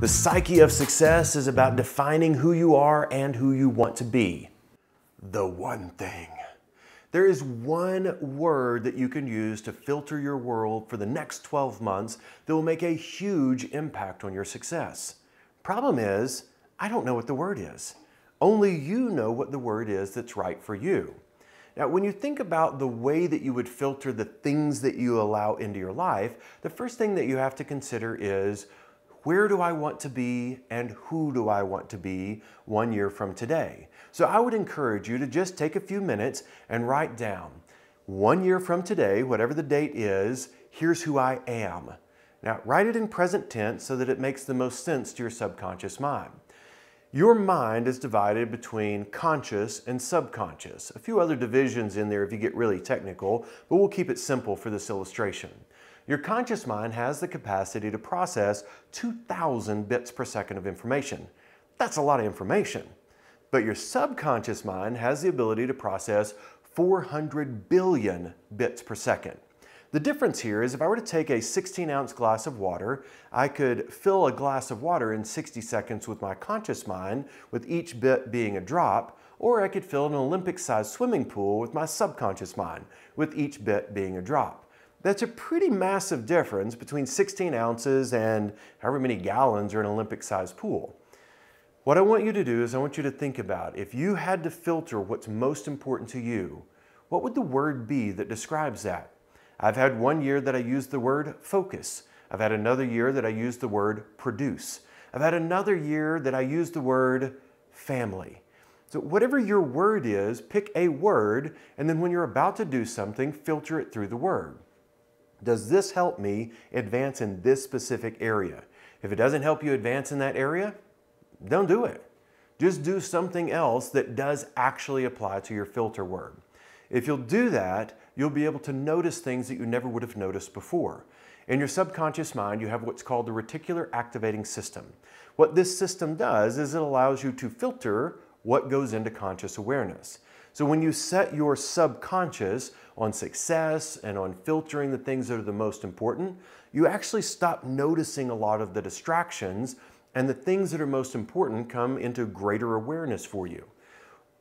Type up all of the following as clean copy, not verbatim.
The psyche of success is about defining who you are and who you want to be. The one thing. There is one word that you can use to filter your world for the next 12 months that will make a huge impact on your success. Problem is, I don't know what the word is. Only you know what the word is that's right for you. Now, when you think about the way that you would filter the things that you allow into your life, the first thing that you have to consider is, where do I want to be and who do I want to be 1 year from today? So I would encourage you to just take a few minutes and write down, 1 year from today, whatever the date is, here's who I am. Now, write it in present tense so that it makes the most sense to your subconscious mind. Your mind is divided between conscious and subconscious. A few other divisions in there if you get really technical, but we'll keep it simple for this illustration. Your conscious mind has the capacity to process 2,000 bits per second of information. That's a lot of information. But your subconscious mind has the ability to process 400 billion bits per second. The difference here is if I were to take a 16-ounce glass of water, I could fill a glass of water in 60 seconds with my conscious mind, with each bit being a drop, or I could fill an Olympic-sized swimming pool with my subconscious mind, with each bit being a drop. That's a pretty massive difference between 16 ounces and however many gallons are in an Olympic-sized pool. What I want you to do is I want you to think about, if you had to filter what's most important to you, what would the word be that describes that? I've had 1 year that I used the word focus. I've had another year that I used the word produce. I've had another year that I used the word family. So whatever your word is, pick a word, and then when you're about to do something, filter it through the word. Does this help me advance in this specific area? If it doesn't help you advance in that area, don't do it. Just do something else that does actually apply to your filter word. If you'll do that, you'll be able to notice things that you never would have noticed before. In your subconscious mind, you have what's called the reticular activating system. What this system does is it allows you to filter what goes into conscious awareness. So when you set your subconscious on success and on filtering the things that are the most important, you actually stop noticing a lot of the distractions, and the things that are most important come into greater awareness for you.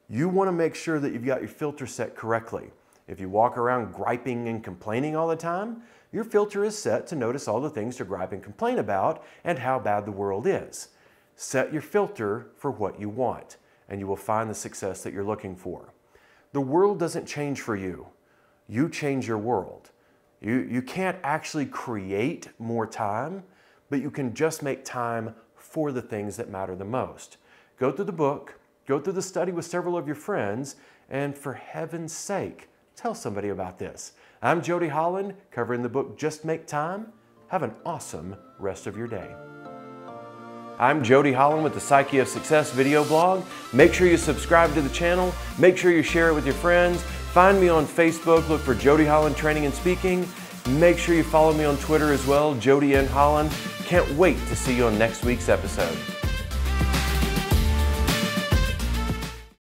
You want to make sure that you've got your filter set correctly. If you walk around griping and complaining all the time, your filter is set to notice all the things to gripe and complain about and how bad the world is. Set your filter for what you want, and you will find the success that you're looking for. The world doesn't change for you. You change your world. You can't actually create more time, but you can just make time for the things that matter the most. Go through the book, go through the study with several of your friends, and for heaven's sake, tell somebody about this. I'm Jody Holland, covering the book Just Make Time. Have an awesome rest of your day. I'm Jody Holland with the Psyche of Success video blog. Make sure you subscribe to the channel. Make sure you share it with your friends. Find me on Facebook. Look for Jody Holland Training and Speaking. Make sure you follow me on Twitter as well, Jody N. Holland. Can't wait to see you on next week's episode.